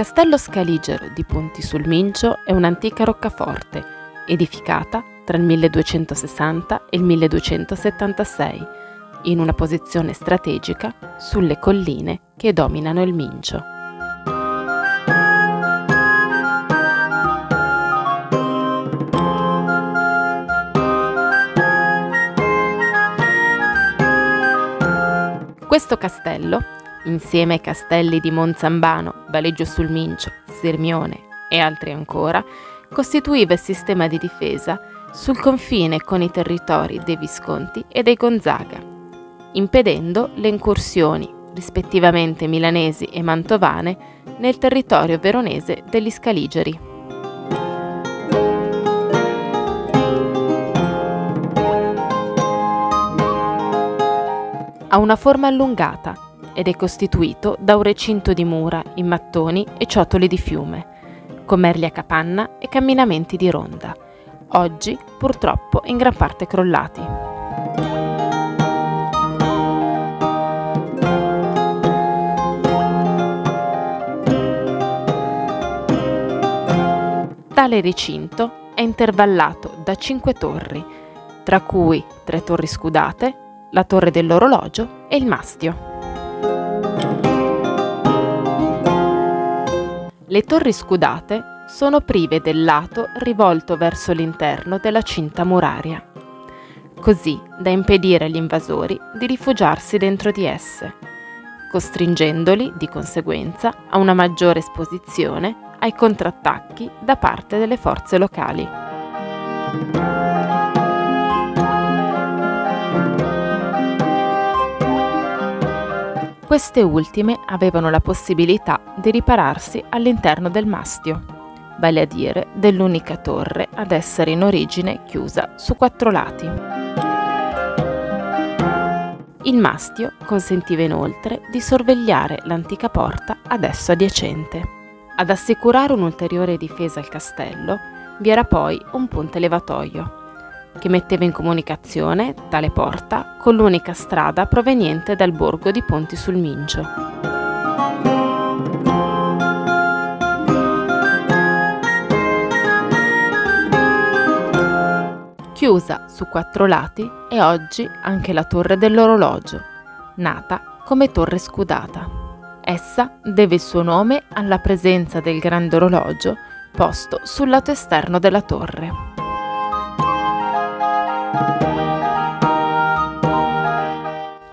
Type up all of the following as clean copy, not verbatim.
Castello Scaligero di Ponti sul Mincio è un'antica roccaforte, edificata tra il 1260 e il 1276, in una posizione strategica sulle colline che dominano il Mincio. Questo castello, insieme ai castelli di Monzambano, Valeggio sul Mincio, Sirmione e altri ancora, costituiva il sistema di difesa sul confine con i territori dei Visconti e dei Gonzaga, impedendo le incursioni, rispettivamente milanesi e mantovane, nel territorio veronese degli Scaligeri. Ha una forma allungata ed è costituito da un recinto di mura in mattoni e ciotoli di fiume, commerli a capanna e camminamenti di ronda, oggi purtroppo in gran parte crollati. Tale recinto è intervallato da 5 torri, tra cui 3 torri scudate, la torre dell'orologio e il mastio. Le torri scudate sono prive del lato rivolto verso l'interno della cinta muraria, così da impedire agli invasori di rifugiarsi dentro di esse, costringendoli di conseguenza a una maggiore esposizione ai contrattacchi da parte delle forze locali. Queste ultime avevano la possibilità di ripararsi all'interno del mastio, vale a dire dell'unica torre ad essere in origine chiusa su 4 lati. Il mastio consentiva inoltre di sorvegliare l'antica porta adesso adiacente. Ad assicurare un'ulteriore difesa al castello vi era poi un ponte levatoio, che metteva in comunicazione tale porta con l'unica strada proveniente dal borgo di Ponti sul Mincio. Chiusa su 4 lati è oggi anche la torre dell'orologio, nata come torre scudata. Essa deve il suo nome alla presenza del grande orologio posto sul lato esterno della torre.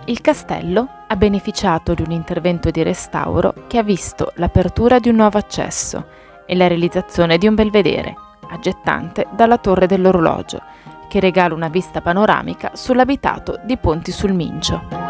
Il castello ha beneficiato di un intervento di restauro che ha visto l'apertura di un nuovo accesso e la realizzazione di un belvedere, aggettante dalla torre dell'orologio, che regala una vista panoramica sull'abitato di Ponti sul Mincio.